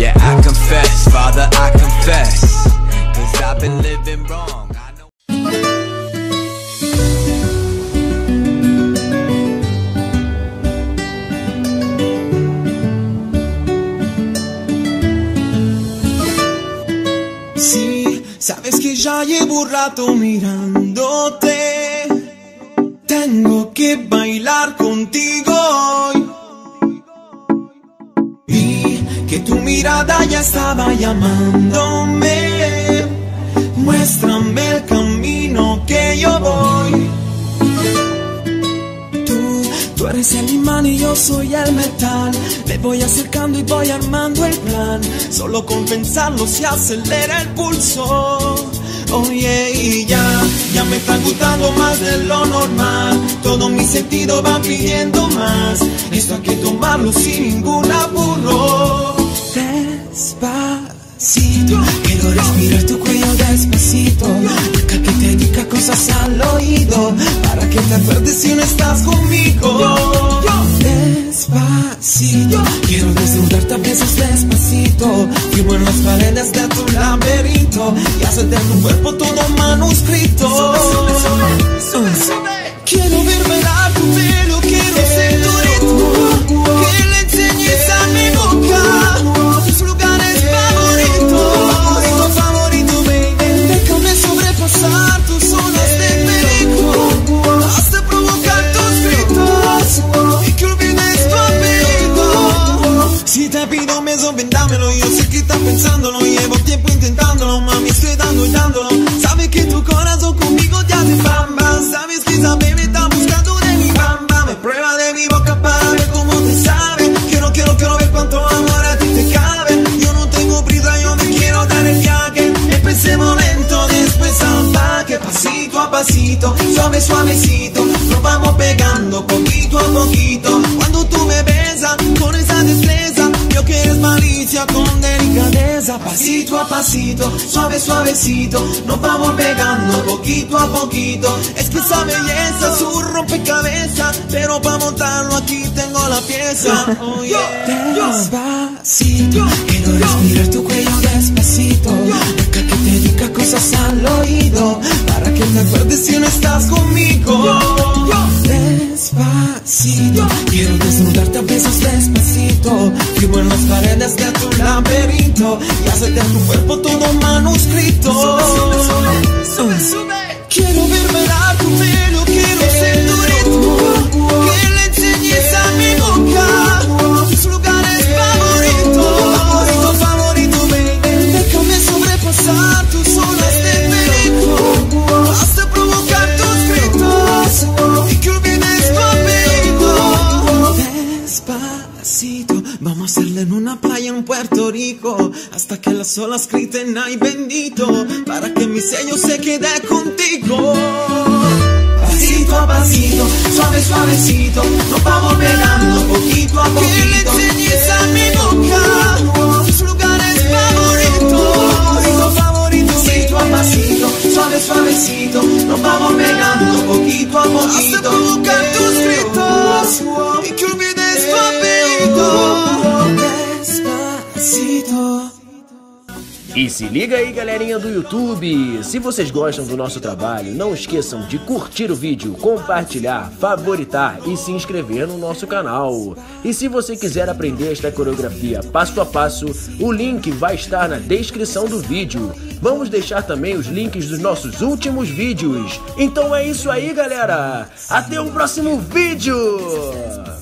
Yeah, I confess, Father, I confess, 'cause I've been living wrong. I know. Sí, sabes que ya llevo un rato mirándote. Tengo que bailar contigo hoy. Vi que tu mirada ya estaba llamándome. Muéstrame el camino que yo voy. Tú eres el imán y yo soy el metal. Me voy acercando y voy armando el plan. Solo con pensarlo se acelera el pulso. Oye, y ya me está gustando más de lo normal. Todo mi sentido va pidiendo más. Esto hay que tomarlo sin ningún apuro. Despacito, quiero respirar tu cuello despacito. Deja que te diga cosas al oído, para que te acuerdes si no estás conmigo. Despacito, quiero desnudarte a besos despacito. Firmo en las paredes de tu laberinto y hacer de tu cuerpo todo manuscrito. Quiero ver bailar tu pelo, quiero ser tu ritmo. Que le enseñes a mi boca tus lugares favoritos. Favorito, favorito, baby. Déjame sobrepasar tus zonas de peligro hasta provocar tus gritos y que olvides tu apellido. Si te pido me vendámelo, yo sé que estás pensándolo. Llevo tiempo intentándolo, mami, estoy dando y dándolo. Sabes que tu corazón conmigo ya te bamba. Sabes que esa baby está buscando de mi bamba. Me prueba de mi boca para ver cómo te sabe. Quiero ver cuánto amor a ti te cabe. Yo no tengo prisa, yo me quiero dar el viaje. Empecemos lento, después salvaje. Pasito a pasito, suave, suavecito. Nos vamos pegando poquito a poquito. Cuando tú me besas con esa destreza, yo que eres malicia con delicadeza. Pasito a pasito, suave, suavecito. Nos vamos pegando poquito a poquito. Es que esa belleza es un rompecabezas, pero para montarlo aquí tengo la pieza. Oh, yeah. Despacito, quiero respirar tu cuello despacito. Deja que te diga cosas al oído, para que te acuerdes si no estás conmigo. Despacito, quiero desnudarte a besos despacito. Firmo en las paredes de tu laberinto y hacer de tu cuerpo todo manuscrito. Quiero ver bailar tu pelo, quiero ser tu ritmo. Que le enseñes a mi boca tus lugares favoritos. Favorito, favorito, baby. Déjame sobrepasar tus olas de peligro hasta provocar tus gritos y que olvides tu apellido. Despacito, vamos a hacerlo en una playa en Puerto Rico, hasta que las olas griten ay bendito, para que mi sello se quede contigo. Pasito a pasito, suave suavecito, nos vamos pegando poquito a poquito. Que le enseñes a mi boca tus lugares favoritos. Favorito, favorito, pasito a pasito, suave suavecito, nos vamos pegando poquito a poquito. Hasta provocar tus gritos y que olvides tu apellido. Despacito. E se liga aí, galerinha do YouTube, se vocês gostam do nosso trabalho, não esqueçam de curtir o vídeo, compartilhar, favoritar e se inscrever no nosso canal. E se você quiser aprender esta coreografia passo a passo, o link vai estar na descrição do vídeo. Vamos deixar também os links dos nossos últimos vídeos. Então é isso aí, galera, até o próximo vídeo!